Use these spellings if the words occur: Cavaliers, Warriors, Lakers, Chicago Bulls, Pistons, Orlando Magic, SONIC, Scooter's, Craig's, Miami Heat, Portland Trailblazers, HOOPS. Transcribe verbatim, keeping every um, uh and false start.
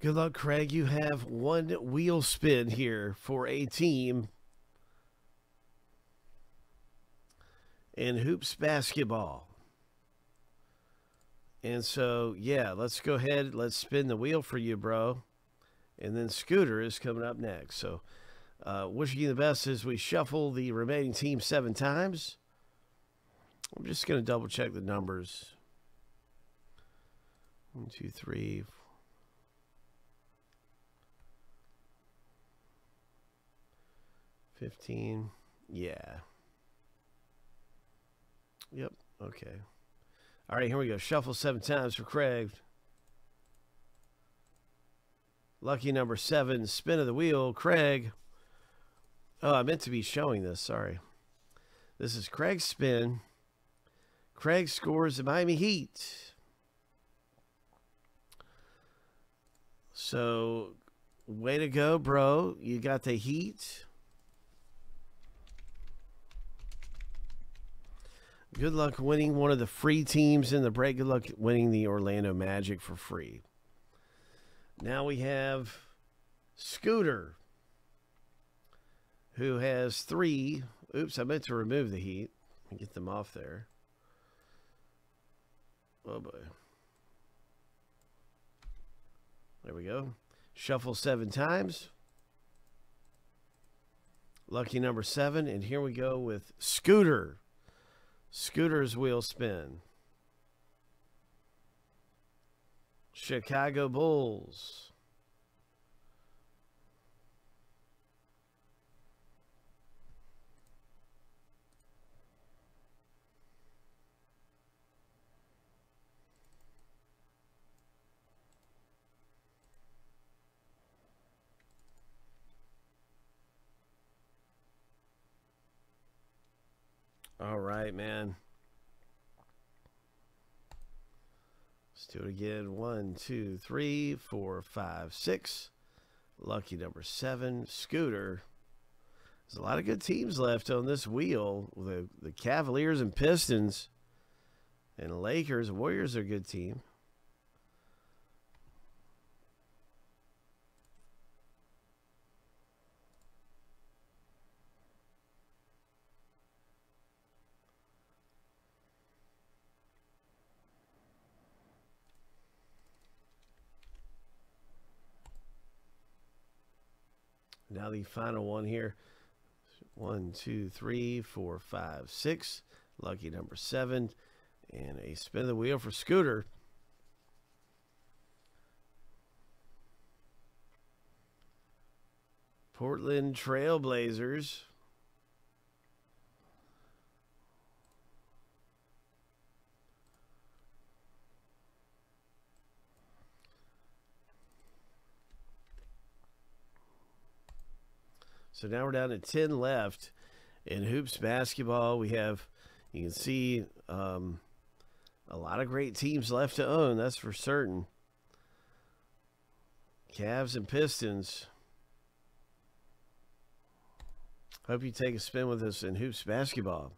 Good luck, Craig. You have one wheel spin here for a team in hoops basketball. And so, yeah, let's go ahead. Let's spin the wheel for you, bro. And then Scooter is coming up next. So uh, wishing you the best as we shuffle the remaining team seven times. I'm just going to double check the numbers. One, two, three, four. fifteen. Yeah. Yep. Okay. All right, here we go. Shuffle seven times for Craig. Lucky number seven. Spin of the wheel. Craig. Oh, I meant to be showing this. Sorry. This is Craig's spin. Craig scores the Miami Heat. So, way to go, bro. You got the Heat. Good luck winning one of the free teams in the break. Good luck winning the Orlando Magic for free. Now we have Scooter, who has three. Oops, I meant to remove the Heat and get them off there. Oh, boy. There we go. Shuffle seven times. Lucky number seven. And here we go with Scooter. Scooter's wheel spin. Chicago Bulls. All right, man. Let's do it again. One, two, three, four, five, six. Lucky number seven, Scooter. There's a lot of good teams left on this wheel. The, the Cavaliers and Pistons and Lakers. Warriors are a good team. Now the final one here. One, two, three, four, five, six. Lucky number seven. And a spin of the wheel for Scooter. Portland Trailblazers. So now we're down to ten left in hoops basketball. We have, you can see, um, a lot of great teams left to own. That's for certain. Cavs and Pistons. Hope you take a spin with us in hoops basketball.